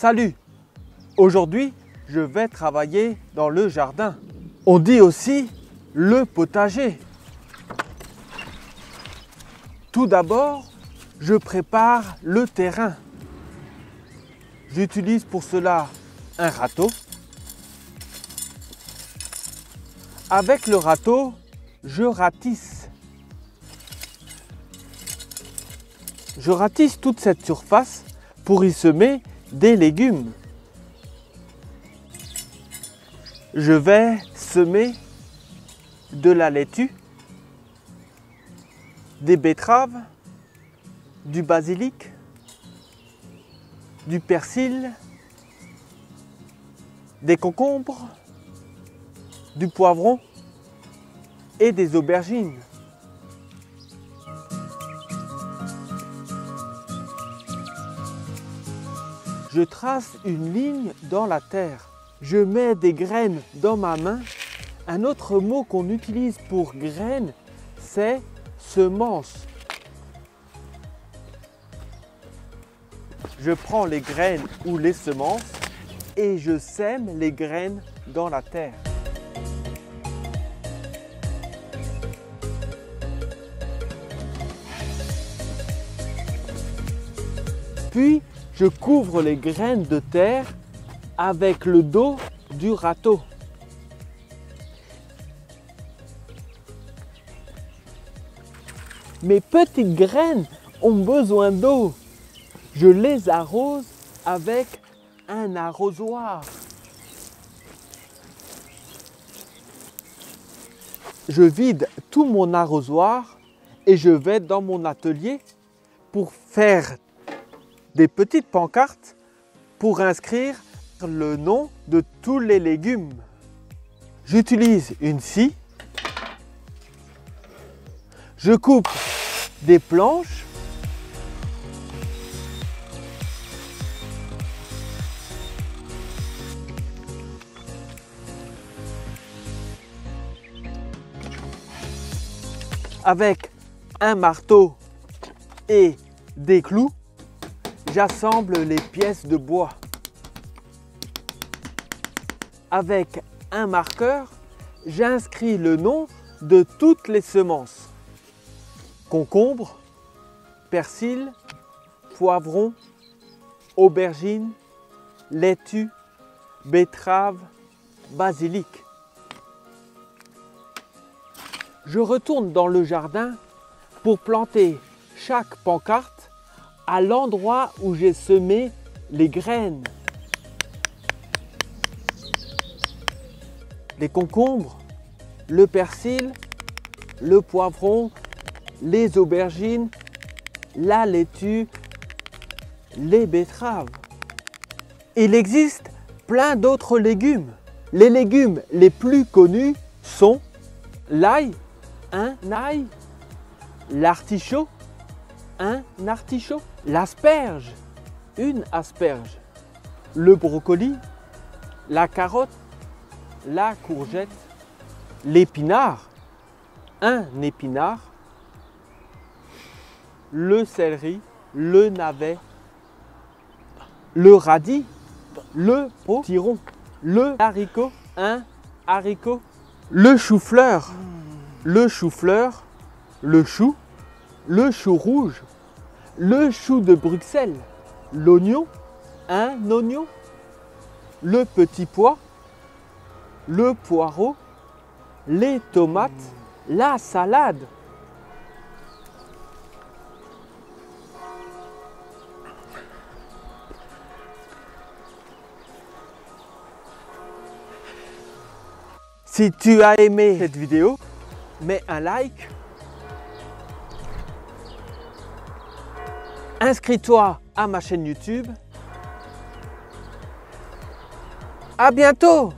Salut! Aujourd'hui, je vais travailler dans le jardin. On dit aussi le potager. Tout d'abord, je prépare le terrain. J'utilise pour cela un râteau. Avec le râteau, je ratisse. Je ratisse toute cette surface pour y semer des légumes. Je vais semer de la laitue, des betteraves, du basilic, du persil, des concombres, du poivron et des aubergines. Je trace une ligne dans la terre. Je mets des graines dans ma main. Un autre mot qu'on utilise pour graines, c'est semence. Je prends les graines ou les semences et je sème les graines dans la terre. Puis, je couvre les graines de terre avec le dos du râteau. Mes petites graines ont besoin d'eau. Je les arrose avec un arrosoir. Je vide tout mon arrosoir et je vais dans mon atelier pour faire des petites pancartes pour inscrire le nom de tous les légumes. J'utilise une scie. Je coupe des planches. Avec un marteau et des clous, j'assemble les pièces de bois. Avec un marqueur, j'inscris le nom de toutes les semences. Concombre, persil, poivron, aubergine, laitue, betterave, basilic. Je retourne dans le jardin pour planter chaque pancarte à l'endroit où j'ai semé les graines. Les concombres, le persil, le poivron, les aubergines, la laitue, les betteraves. Il existe plein d'autres légumes. Les légumes les plus connus sont l'ail, un ail, l'artichaut, un artichaut, l'asperge, une asperge, le brocoli, la carotte, la courgette, l'épinard, un épinard, le céleri, le navet, le radis, le potiron, le haricot, un haricot, le chou-fleur, le chou, rouge, le chou de Bruxelles, l'oignon, un oignon, le petit pois, le poireau, les tomates, la salade. Si tu as aimé cette vidéo, mets un like. Inscris-toi à ma chaîne YouTube. À bientôt!